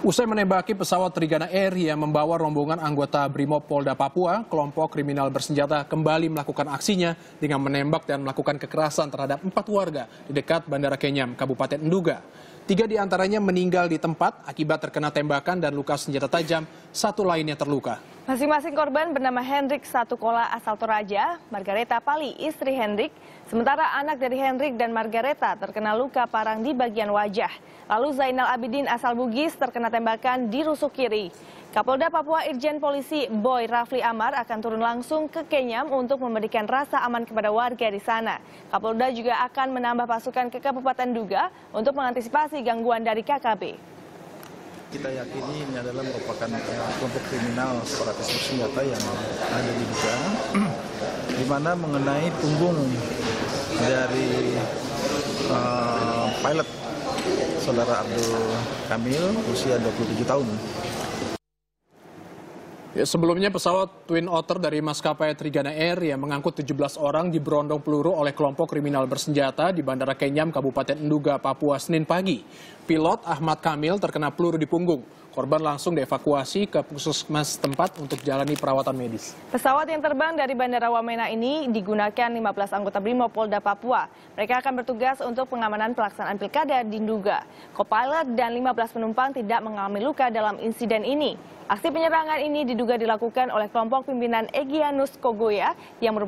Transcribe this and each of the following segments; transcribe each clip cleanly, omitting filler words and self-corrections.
Usai menembaki pesawat Trigana Air yang membawa rombongan anggota Brimob Polda Papua, kelompok kriminal bersenjata kembali melakukan aksinya dengan menembak dan melakukan kekerasan terhadap 4 warga di dekat Bandara Kenyam, Kabupaten Nduga. 3 di antaranya meninggal di tempat akibat terkena tembakan dan luka senjata tajam, 1 lainnya terluka. Masing-masing korban bernama Hendrik Satukola asal Toraja, Margareta Pali istri Hendrik, sementara anak dari Hendrik dan Margareta terkena luka parang di bagian wajah. Lalu Zainal Abidin asal Bugis terkena tembakan di rusuk kiri. Kapolda Papua Irjen Polisi Boy Rafli Amar akan turun langsung ke Kenyam untuk memberikan rasa aman kepada warga di sana. Kapolda juga akan menambah pasukan ke Kabupaten Nduga untuk mengantisipasi gangguan dari KKB. Kita yakini ini adalah merupakan kelompok kriminal separatis bersenjata yang ada di Nduga, di mana mengenai punggung dari pilot saudara Ardo Kamil usia 27 tahun. Ya, sebelumnya pesawat Twin Otter dari maskapai Trigana Air yang mengangkut 17 orang diberondong peluru oleh kelompok kriminal bersenjata di Bandara Kenyam, Kabupaten Nduga, Papua, Senin pagi. Pilot Ahmad Kamil terkena peluru di punggung. Korban langsung dievakuasi ke puskesmas tempat untuk jalani perawatan medis. Pesawat yang terbang dari Bandara Wamena ini digunakan 15 anggota Brimob Polda Papua. Mereka akan bertugas untuk pengamanan pelaksanaan pilkada di Nduga. Kopilot dan 15 penumpang tidak mengalami luka dalam insiden ini. Aksi penyerangan ini diduga dilakukan oleh kelompok pimpinan Egyanus Kogoya yang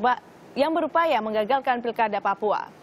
berupaya menggagalkan pilkada Papua.